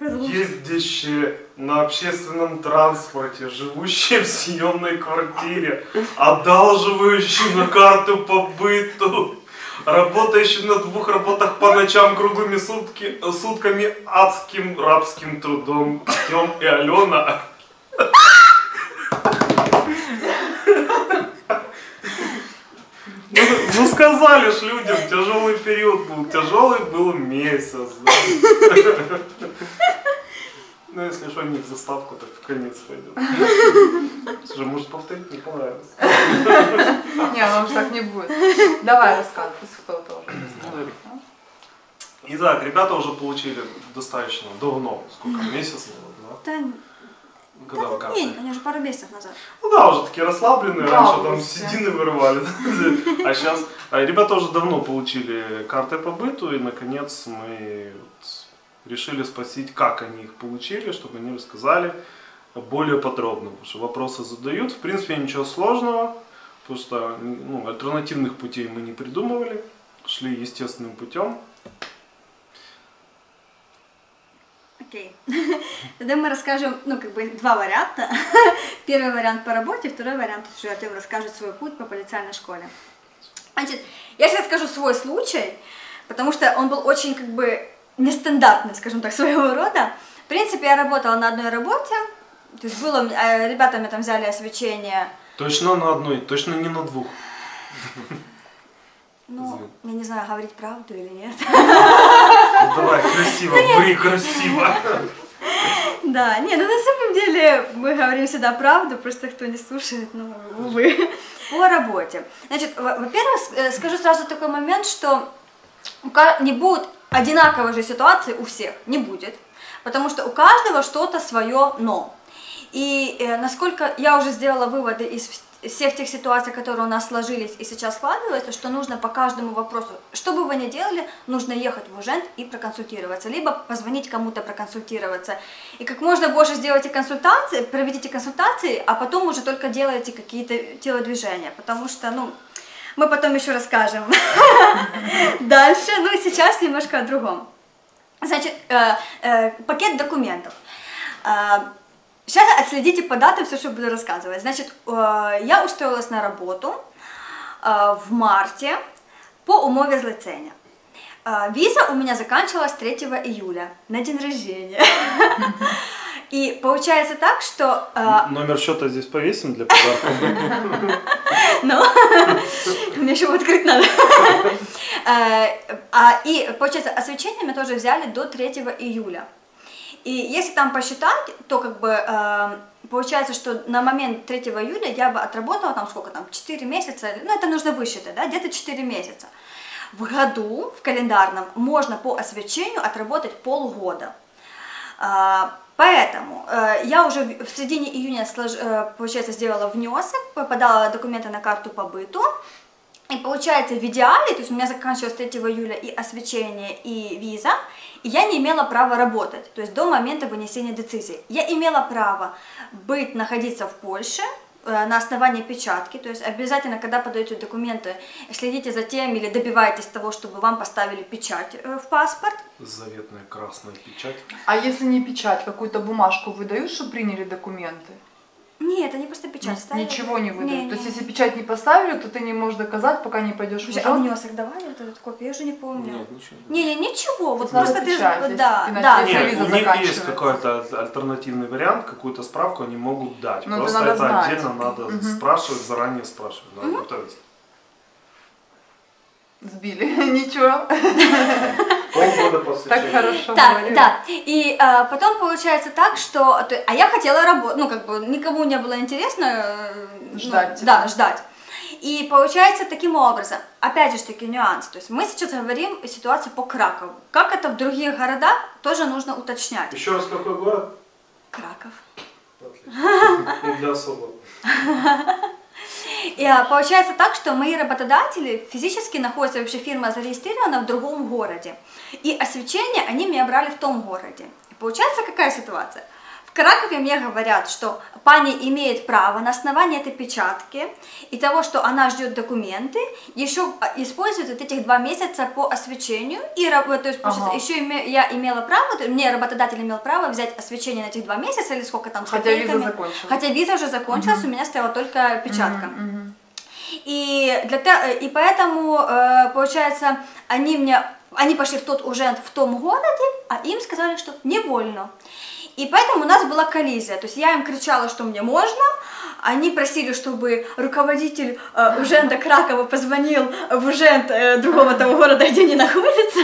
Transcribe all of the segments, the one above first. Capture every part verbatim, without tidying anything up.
ездящие на общественном транспорте, живущие в съемной квартире, одалживающие на карту по быту, работающие на двух работах по ночам круглыми сутки, сутками адским рабским трудом. Артем и Алена. Ну сказали ж людям, тяжелый период был, тяжелый был месяц. Ну если что, не в заставку, так в конец пойдет. Слушай, может повторить, не понравилось. Не, ну уж так не будет. Давай рассказывай, пусть кто-то уже. Итак, ребята уже получили достаточно давно, сколько месяцев, да? Когда да, нет, они уже пару месяцев назад. Ну да, уже такие расслабленные, да, раньше там седины вырывали. А сейчас ребята уже давно получили карты по быту, и наконец мы решили спросить, как они их получили, чтобы они рассказали более подробно. Потому что вопросы задают, в принципе, ничего сложного, потому что ну, альтернативных путей мы не придумывали, шли естественным путем. Окей. Тогда мы расскажем, ну, как бы, два варианта. Первый вариант по работе, второй вариант, уже Артем расскажет свой путь по полициальной школе. Значит, я сейчас скажу свой случай, потому что он был очень, как бы, нестандартный, скажем так, своего рода. В принципе, я работала на одной работе, то есть было, ребята меня там взяли освещение. Точно на одной, точно не на двух. Ну, я не знаю, говорить правду или нет. Ну, давай, красиво, вы красиво. Да, нет, ну на самом деле мы говорим всегда правду, просто кто не слушает, ну, увы. По работе. Значит, во-первых, скажу сразу такой момент, что не будет одинаковой же ситуации у всех, не будет. Потому что у каждого что-то свое «но». И насколько я уже сделала выводы из всех тех ситуаций, которые у нас сложились и сейчас складываются, что нужно по каждому вопросу, что бы вы ни делали, нужно ехать в Уженд и проконсультироваться, либо позвонить кому-то проконсультироваться. И как можно больше сделайте консультации, проведите консультации, а потом уже только делайте какие-то телодвижения, потому что, ну, мы потом еще расскажем дальше, ну и сейчас немножко о другом. Значит, пакет документов. Сейчас отследите по датам все, что буду рассказывать. Значит, я устроилась на работу в марте по умове злицения. Виза у меня заканчивалась третьего июля на день рождения. И получается так, что... Номер счета здесь повесим для подарка. Ну, мне еще открыть надо. И получается, освещение мы тоже взяли до третьего июля. И если там посчитать, то как бы э, получается, что на момент третьего июля я бы отработала там сколько там, четыре месяца, ну это нужно высчитать, да, где-то четыре месяца. В году, в календарном, можно по освещению отработать полгода. Э, поэтому э, я уже в середине июня, слож, э, получается, сделала внесок, подала документы на карту по быту. И получается, в идеале, то есть у меня заканчивалось третьего июля и освещение, и виза, и я не имела права работать, то есть до момента вынесения децизии. Я имела право быть, находиться в Польше э, на основании печатки, то есть обязательно, когда подаете документы, следите за тем или добивайтесь того, чтобы вам поставили печать э, в паспорт. Заветная красная печать. А если не печать, какую-то бумажку выдают, что приняли документы? Нет, они просто печать ставили. Ничего не выдают. Не, не, то есть, не. Если печать не поставили, то ты не можешь доказать, пока не пойдешь в Уженд. А внесок давали вот этот копию? Я уже не помню. Нет, ничего. Не, не, ничего. Вот просто ты... Печать, да, да. Нет, у них есть какой-то альтернативный вариант, какую-то справку они могут дать. Но просто это, это отдельно надо угу. спрашивать, заранее спрашивать. Надо угу. готовиться. Сбили. Ничего. Полгода после. Так хорошо. Так, да. И а, потом получается так, что... А я хотела работать, ну как бы никому не было интересно... Ждать. Ну, да, ждать. И получается таким образом, опять же таки нюанс, то есть мы сейчас говорим о ситуации по Кракову. Как это в других городах, тоже нужно уточнять. Еще раз, какой город? Краков. Отлично. Для особого. И получается так, что мои работодатели физически находятся, вообще фирма зарегистрирована в другом городе. И освещение они меня брали в том городе. И получается какая ситуация? В В Кракове мне говорят, что пани имеет право на основании этой печатки и того, что она ждет документы, еще использовать вот этих два месяца по освещению. И, то есть, ага. еще име, я имела право, то, мне работодатель имел право взять освещение на этих два месяца или сколько там. Хотя виза закончилась. Хотя виза уже закончилась, угу. у меня стояла только печатка. Угу, угу. И, для, и поэтому, получается, они, мне, они пошли в тот Уженд в том городе, а им сказали, что не больно. И поэтому у нас была коллизия, то есть я им кричала, что мне можно, они просили, чтобы руководитель э, Уженда Кракова позвонил в Уженд э, другого того города, где они находятся,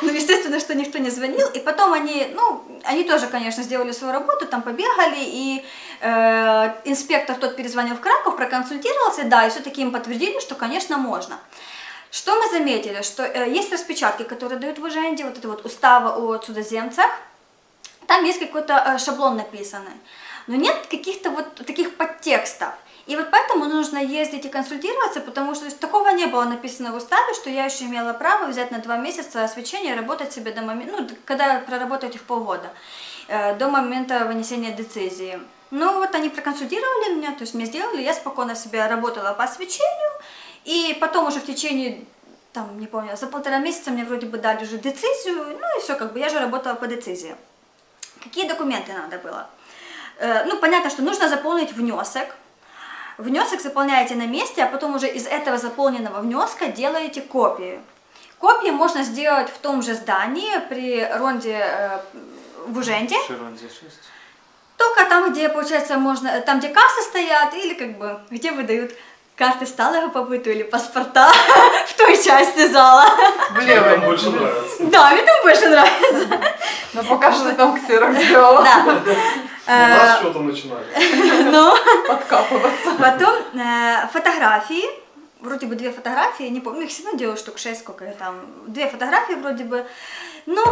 ну, естественно, что никто не звонил, и потом они, ну, они тоже, конечно, сделали свою работу, там побегали, и э, инспектор тот перезвонил в Краков, проконсультировался, да, и все-таки им подтвердили, что, конечно, можно. Что мы заметили, что э, есть распечатки, которые дают в Уженде, вот это вот устава о чудоземцах. Там есть какой-то шаблон написанный, но нет каких-то вот таких подтекстов. И вот поэтому нужно ездить и консультироваться, потому что такого не было написано в уставе, что я еще имела право взять на два месяца свечение и работать себе до момента, ну, когда проработать их полгода, до момента вынесения децизии. Ну вот они проконсультировали меня, то есть мне сделали, я спокойно себе работала по свечению, и потом уже в течение... там, не помню, за полтора месяца мне вроде бы дали уже децизию, ну и все, как бы я же работала по децизии. Какие документы надо было? Ну, понятно, что нужно заполнить внесок. Внесок заполняете на месте, а потом уже из этого заполненного внеска делаете копии. Копии можно сделать в том же здании при ронде э, в Уженде. Только там, где, получается, можно, там, где кассы стоят, или как бы, где выдают карты сталого побыту или паспорта в той части зала. Мне там больше нравится. Да, мне там больше нравится. Но пока что там ксерокс сделала. Да. У нас что-то начинали. Ну, подкапываться. Потом фотографии. Вроде бы две фотографии, не помню, их всегда делаю штук шесть, сколько я там. Две фотографии вроде бы. Ну,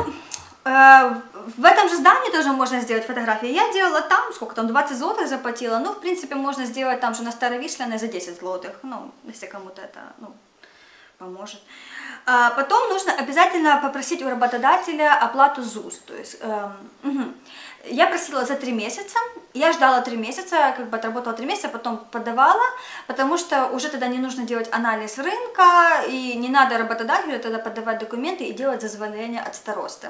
в этом же здании тоже можно сделать фотографии. Я делала там, сколько там, двадцать злотых заплатила. Ну, в принципе, можно сделать там же на Старовишленой за десять злотых. Ну, если кому-то это, ну, поможет. А потом нужно обязательно попросить у работодателя оплату ЗУС. То есть, э, угу. Я просила за три месяца. Я ждала три месяца, как бы отработала три месяца, потом подавала, потому что уже тогда не нужно делать анализ рынка, и не надо работодателю тогда подавать документы и делать зазволение от старосты.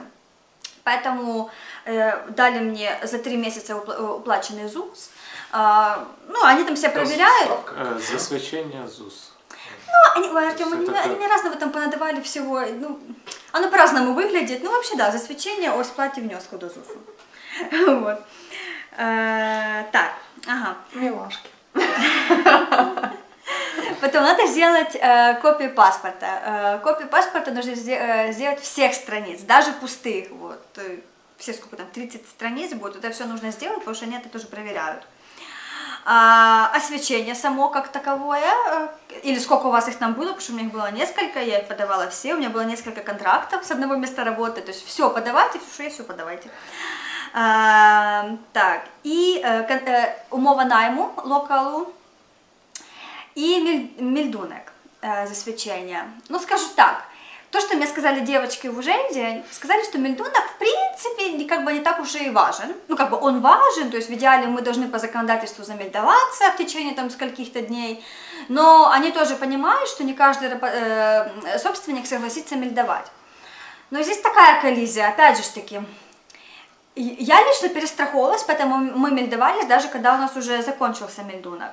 Поэтому э, дали мне за три месяца упла уплаченный ЗУС. А, ну, они там себя проверяют. А, за свечение ЗУС. Ну, они, ой, Артем, они, такое... они мне разного там понадавали всего. Ну, оно по-разному выглядит. Ну, вообще, да, за свечение о сплате внеску до ЗУСа. Вот. Так, ага. Милашки. Потом надо сделать э, копию паспорта. Э, копию паспорта нужно сделать всех страниц, даже пустых. Вот. Все сколько там, тридцать страниц будет, это все нужно сделать, потому что они это тоже проверяют. А, освещение само как таковое, или сколько у вас их там было, потому что у меня их было несколько, я их подавала все, у меня было несколько контрактов с одного места работы, то есть все подавайте, все, и все подавайте. А, так, и э, умова найму, локалу. И мельдунок э, за свечение. Ну, скажу так, то, что мне сказали девочки в Уженде, сказали, что мельдунок, в принципе, как бы не так уже и важен. Ну, как бы он важен, то есть в идеале мы должны по законодательству замельдоваться в течение там скольких-то дней, но они тоже понимают, что не каждый э, собственник согласится мельдовать. Но здесь такая коллизия, опять же таки. Я лично перестраховалась, поэтому мы мельдовались, даже когда у нас уже закончился мельдунок.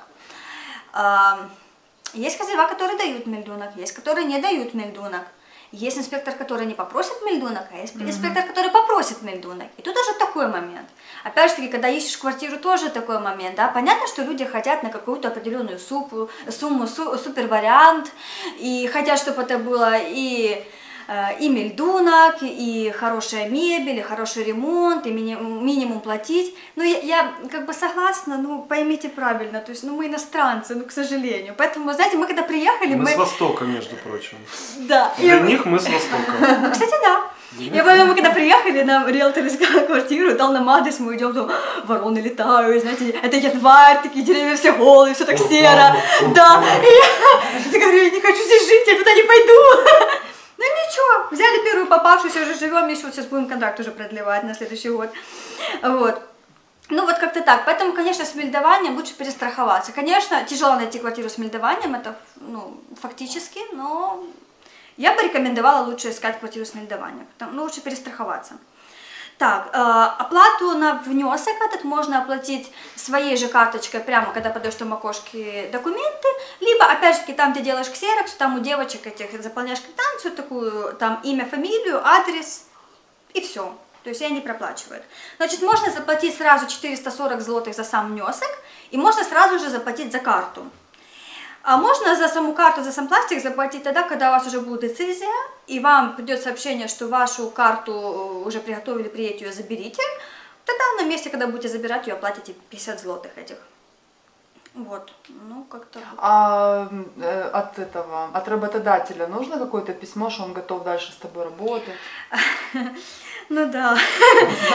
Есть хозяева, которые дают мельдунок, есть, которые не дают мельдунок. Есть инспектор, который не попросит мельдунок, а есть инспектор, который попросит мельдунок. И тут тоже такой момент. Опять же таки, когда ищешь квартиру, тоже такой момент. Да? Понятно, что люди хотят на какую-то определенную сумму, сумму су, супер вариант, и хотят, чтобы это было и... и мельдунок, и хорошая мебель, и хороший ремонт, и минимум, минимум платить. Ну, я, я как бы согласна, ну, поймите правильно, то есть, ну, мы иностранцы, ну, к сожалению. Поэтому, знаете, мы когда приехали... Мы, мы... с Востока, между прочим. Да. Для и... них мы с Востока. Кстати, да. Я помню, мы когда приехали, нам риэлтор искал квартиру, дал нам адрес, мы идем, там вороны летают, знаете, это январь, такие деревья все голые, все так серо. Да. И я говорю, я не хочу здесь жить, я туда не пойду. Ну ничего, взяли первую попавшуюся, уже живем, еще вот сейчас будем контракт уже продлевать на следующий год. Вот. Ну вот как-то так. Поэтому, конечно, с мельдованием лучше перестраховаться. Конечно, тяжело найти квартиру с мельдованием, это ну, фактически, но я бы рекомендовала лучше искать квартиру с мельдованием. Ну, лучше перестраховаться. Так, э, оплату на внесок этот можно оплатить своей же карточкой, прямо когда подаешь там окошки документы, либо, опять же, там ты делаешь ксерокс, там у девочек этих заполняешь квитанцию такую, там имя, фамилию, адрес и все. То есть они проплачивают. Значит, можно заплатить сразу четыреста сорок злотых за сам внесок, и можно сразу же заплатить за карту. А можно за саму карту, за сам пластик заплатить тогда, когда у вас уже будет децизия, и вам придет сообщение, что вашу карту уже приготовили, приедете ее, заберите. Тогда на месте, когда будете забирать ее, оплатите пятьдесят злотых этих. Вот, ну как-то... А от этого, от работодателя нужно какое-то письмо, что он готов дальше с тобой работать? Ну да,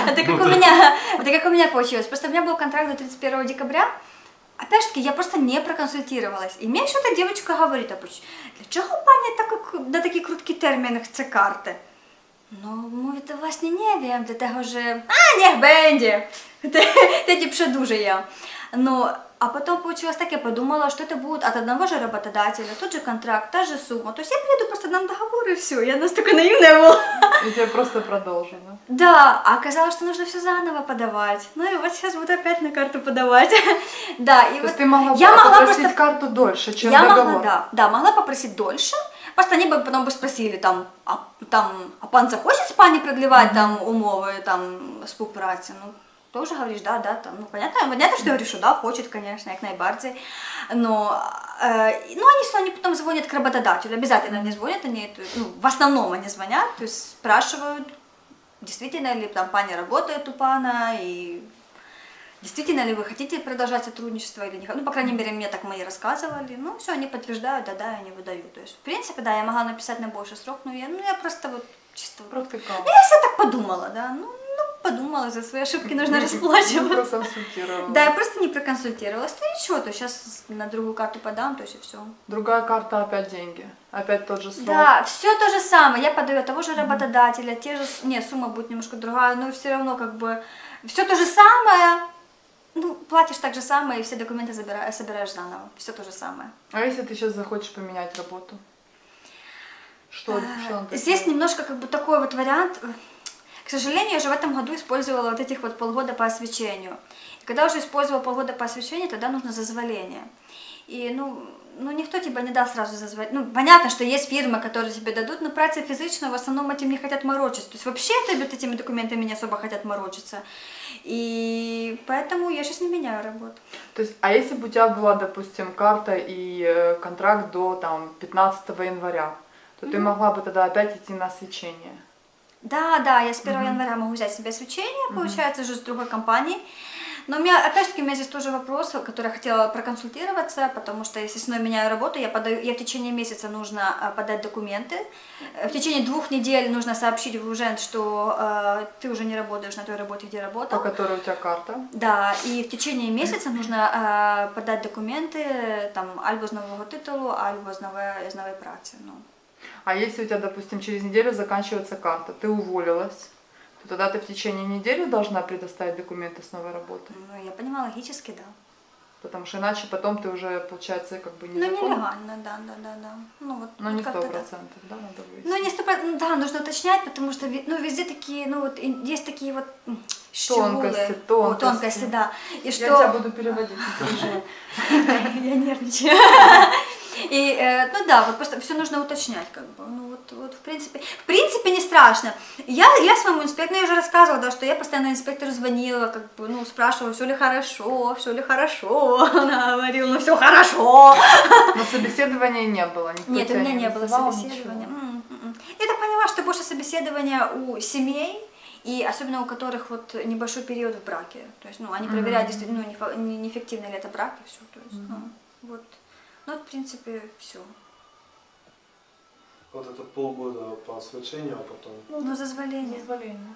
это как у меня, это как у меня получилось. Просто у меня был контракт до тридцать первого декабря. Опять же таки, я просто не проконсультировалась. И мне что-то девочка говорит, а для чего пані так, на таких коротких терминах це карти? Ну, мы это власне не вім, для того же... А, не, бенді! Це типше дуже я. Ну, а потом получилось так, я подумала, что это будет от одного же работодателя, тот же контракт, та же сумма. То есть я приеду просто нам договор и все, я настолько наивная была. И тебя просто продолжили. Да, а оказалось, что нужно все заново подавать. Ну и вот сейчас буду опять на карту подавать. Да, и То вот... ты могла я могла попросить просто... карту дольше, чем я договор? Могла, да, да, могла попросить дольше. Просто они бы потом бы спросили, там, а, там, а пан захочет с пани продлевать, mm-hmm. там, умовы, там, співпраці, ну... Тоже говоришь, да, да, там, ну понятно, понятно, что я решу, да, хочет, конечно, як найбардзей, но, э, ну они, они потом звонят к работодателю, обязательно они звонят, они, ну, в основном они звонят, то есть спрашивают, действительно ли там паня работает у пана, и действительно ли вы хотите продолжать сотрудничество или не, ну, по крайней мере, мне так мои рассказывали, ну, все, они подтверждают, да, да, и они выдают, то есть, в принципе, да, я могла написать на больший срок, но я, ну, я просто вот, чисто, просто как? Ну, я все так подумала, да, ну, подумала, за свои ошибки нужно расплачиваться. Да, я просто не проконсультировалась. Да и что, то сейчас на другую карту подам, то есть и все. Другая карта, опять деньги, опять тот же срок. Да, все то же самое, я подаю того же работодателя, те же, не, сумма будет немножко другая, но все равно как бы, все то же самое, ну, платишь так же самое и все документы забираешь, собираешь заново, все то же самое. А если ты сейчас захочешь поменять работу? Что? Здесь немножко как бы такой вот вариант. К сожалению, я же в этом году использовала вот этих вот полгода по освещению. И когда уже использовала полгода по освещению, тогда нужно зазволение. И, ну, ну никто тебе не даст сразу зазволение. Ну, понятно, что есть фирмы, которые тебе дадут, но праця физично в основном этим не хотят морочиться. То есть вообще этими документами не особо хотят морочиться. И поэтому я сейчас не меняю работу. То есть, а если бы у тебя была, допустим, карта и контракт до там, пятнадцатого января, то mm-hmm. ты могла бы тогда опять идти на свечение? Да, да, я с первого января могу взять себе свечение, получается, же с другой компанией. Но у меня, опять-таки, у меня здесь тоже вопрос, который я хотела проконсультироваться, потому что, естественно, я меняю работу, я, подаю, я в течение месяца нужно подать документы, в течение двух недель нужно сообщить в Уженд, что э, ты уже не работаешь на той работе, где работал. По которой у тебя карта. Да, и в течение месяца нужно э, подать документы, там, альбо с нового титулу, альбо с новой, с новой працы, ну. А если у тебя, допустим, через неделю заканчивается карта, ты уволилась, то тогда ты в течение недели должна предоставить документы с новой работы? Ну, я понимаю, логически, да. Потому что иначе потом ты уже, получается, как бы не законно. Ну, нелегально, да, да, да, да. Ну, вот, но вот не сто процентов, да, надо выяснить? Ну, не сто процентов, да, нужно уточнять, потому что, ну, везде такие, ну, вот, есть такие вот... Тонкости, тонкости. О, тонкости, да. И я что... тебя буду переводить. Я нервничаю. И, э, ну да, вот просто все нужно уточнять, как бы, ну вот, вот в принципе, в принципе не страшно. Я, я своему инспектору, я уже рассказывала, да, что я постоянно инспектору звонила, как бы, ну, спрашивала, все ли хорошо, все ли хорошо, она говорила, ну все хорошо. Но собеседования не было, никто Нет, у меня не, не было собеседования. М -м -м. Я так поняла, что больше собеседования у семей, и особенно у которых вот небольшой период в браке, то есть, ну, они проверяют, действительно, ну, неэффективно ли это брак, и все, то есть, mm -hmm. ну, вот. Ну, в принципе, все. Вот это полгода по освещению, а потом... Ну, ну зазволение. зазволение.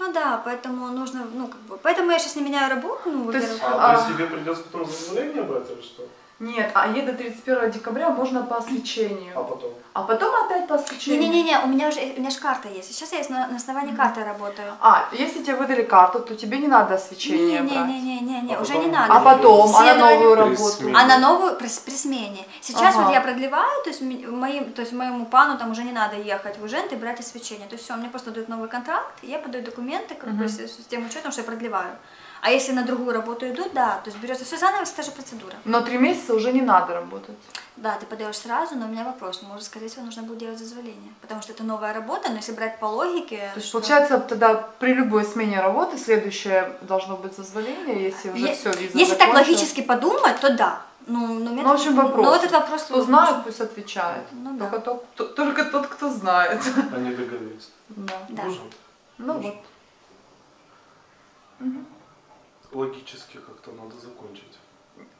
Ну да, поэтому нужно, ну, как бы... Поэтому я сейчас не меняю работу, ну, во-первых... А, а... то есть тебе придется потом зазволение брать или что? Нет, а ей до тридцать первого декабря можно по свечению. А потом? А потом опять по свечению. Не-не-не, у меня уже у меня же карта есть. Сейчас я на, на основании mm-hmm. карты работаю. А, если тебе выдали карту, то тебе не надо свечение не, брать? Не-не-не, а уже потом? Не надо. А потом, а на новую работу? А на новую при, при смене. Сейчас ага. вот я продлеваю, то есть, моим, то есть моему пану там уже не надо ехать в Уженд и брать свечение. То есть все, мне просто дают новый контракт, я подаю документы как mm-hmm. бы, с, с тем учетом, что я продлеваю. А если на другую работу идут, да, то есть берется все заново, та же процедура. Но три месяца уже не надо работать. Да, ты подаешь сразу, но у меня вопрос, может, скорее всего, нужно будет делать зазволение, потому что это новая работа, но если брать по логике... То есть, что... получается, тогда при любой смене работы следующее должно быть зазволение, если уже е все виза Если закончилась. Так логически подумать, то да. Ну, но ну, в общем, вопрос. Но этот вопрос... Кто знает, пусть отвечает. Ну, только, да. тот, кто, только тот, кто знает. Они договорятся. Да. да. Может? Ну, может. Вот. Угу. Логически как-то надо закончить.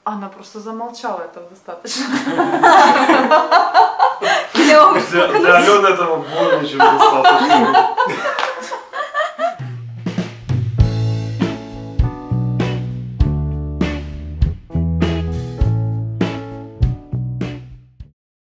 Она просто замолчала, этого достаточно. Для Алены этого более чем достаточно.